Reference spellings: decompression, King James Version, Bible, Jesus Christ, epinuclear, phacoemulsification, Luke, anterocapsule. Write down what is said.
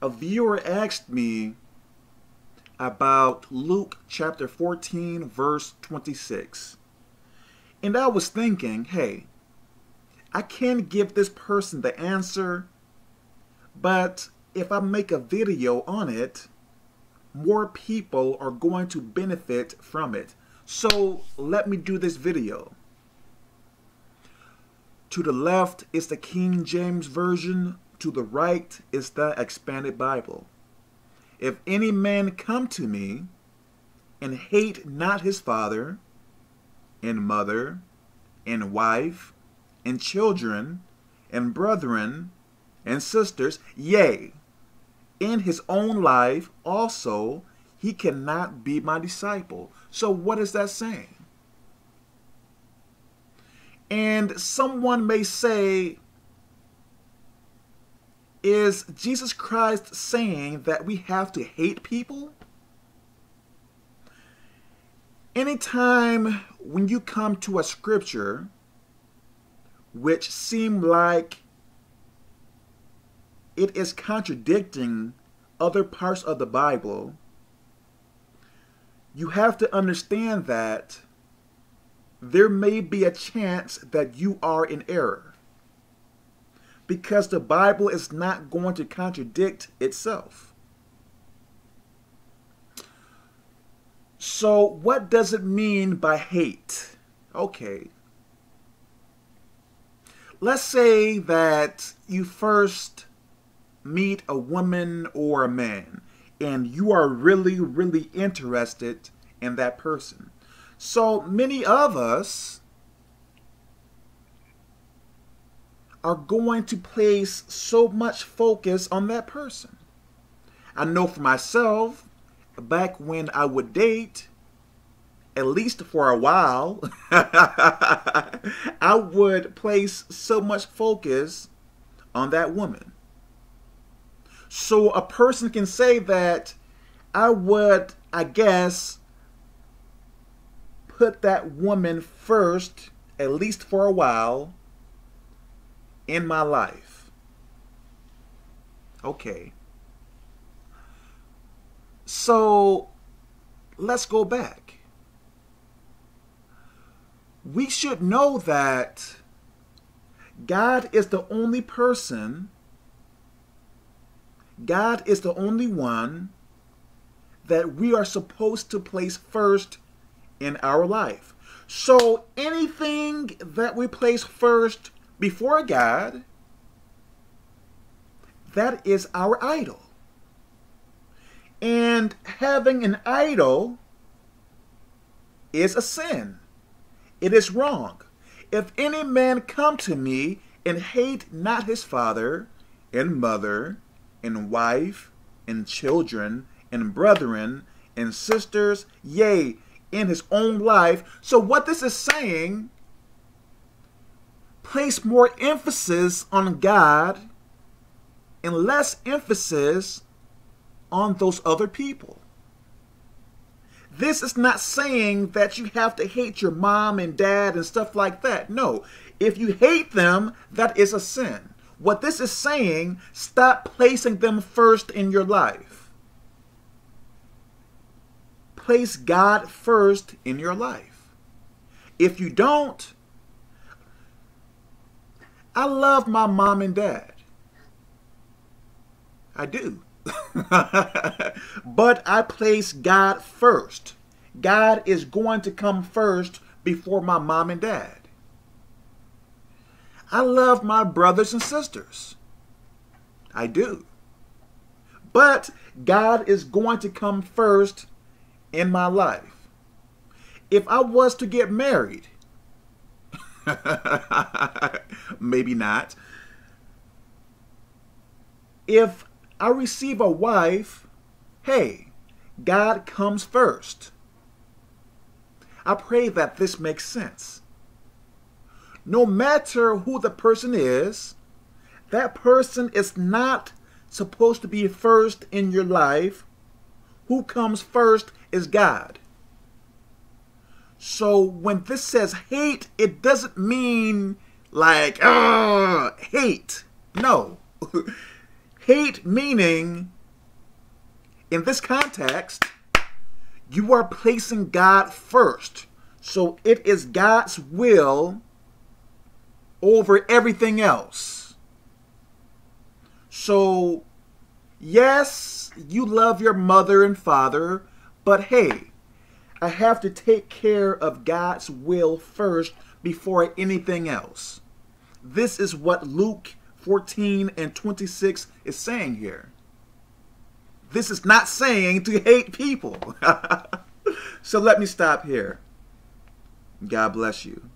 A viewer asked me about Luke chapter 14 verse 26. And I was thinking, hey, I can give this person the answer, but if I make a video on it, more people are going to benefit from it. So let me do this video. To the left is the King James Version. To the right is the Expanded Bible. If any man come to me and hate not his father and mother and wife and children and brethren and sisters, yea, in his own life also, he cannot be my disciple. So what is that saying? And someone may say, is Jesus Christ saying that we have to hate people? Anytime when you come to a scripture which seem like it is contradicting other parts of the Bible, you have to understand that there may be a chance that you are in error, because the Bible is not going to contradict itself. So what does it mean by hate? Okay. Let's say that you first meet a woman or a man, and you are really, really interested in that person. So many of us are going to place so much focus on that person. I know for myself, back when I would date, at least for a while, I would place so much focus on that woman. So a person can say that I would, I guess, put that woman first, at least for a while, in my life. Okay. So let's go back. We should know that God is the only person, God is the only one that we are supposed to place first in our life. So anything that we place first before God, that is our idol. And having an idol is a sin. It is wrong. If any man come to me and hate not his father and mother and wife and children and brethren and sisters, yea, in his own life. So what this is saying, place more emphasis on God and less emphasis on those other people. This is not saying that you have to hate your mom and dad and stuff like that. No, if you hate them, that is a sin. What this is saying, stop placing them first in your life. Place God first in your life. If you don't, I love my mom and dad. I do. But I place God first. God is going to come first before my mom and dad. I love my brothers and sisters. I do. But God is going to come first in my life. If I was to get married, maybe not. If I receive a wife, hey, God comes first. I pray that this makes sense. No matter who the person is, that person is not supposed to be first in your life. Who comes first is God. So when this says hate, it doesn't mean like, hate. No. Hate meaning, in this context, you are placing God first. So it is God's will over everything else. So, yes, you love your mother and father, but hey, I have to take care of God's will first before anything else. This is what Luke 14 and 26 is saying here. This is not saying to hate people. So let me stop here. God bless you.